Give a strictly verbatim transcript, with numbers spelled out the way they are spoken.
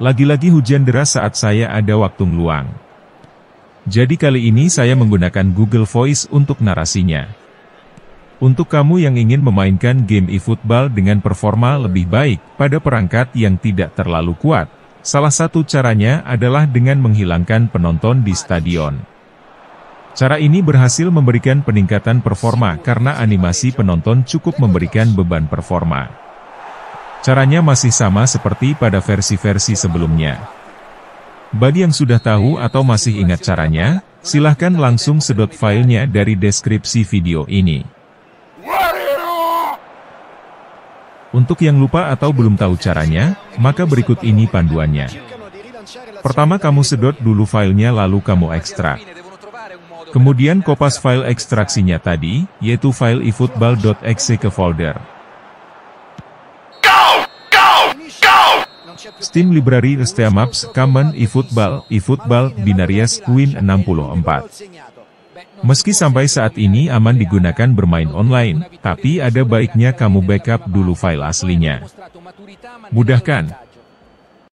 Lagi-lagi hujan deras saat saya ada waktu meluang. Jadi kali ini saya menggunakan Google Voice untuk narasinya. Untuk kamu yang ingin memainkan game eFootball dengan performa lebih baik pada perangkat yang tidak terlalu kuat, salah satu caranya adalah dengan menghilangkan penonton di stadion. Cara ini berhasil memberikan peningkatan performa karena animasi penonton cukup memberikan beban performa. Caranya masih sama seperti pada versi-versi sebelumnya. Bagi yang sudah tahu atau masih ingat caranya, silahkan langsung sedot filenya dari deskripsi video ini. Untuk yang lupa atau belum tahu caranya, maka berikut ini panduannya. Pertama kamu sedot dulu filenya lalu kamu ekstrak. Kemudian kopas file ekstraksinya tadi, yaitu file eFootball.exe ke folder. Go, go, go! Steam Library SteamApps Common eFootball, eFootball Binaries Queen enam puluh empat. Meski sampai saat ini aman digunakan bermain online, tapi ada baiknya kamu backup dulu file aslinya. Mudahkan.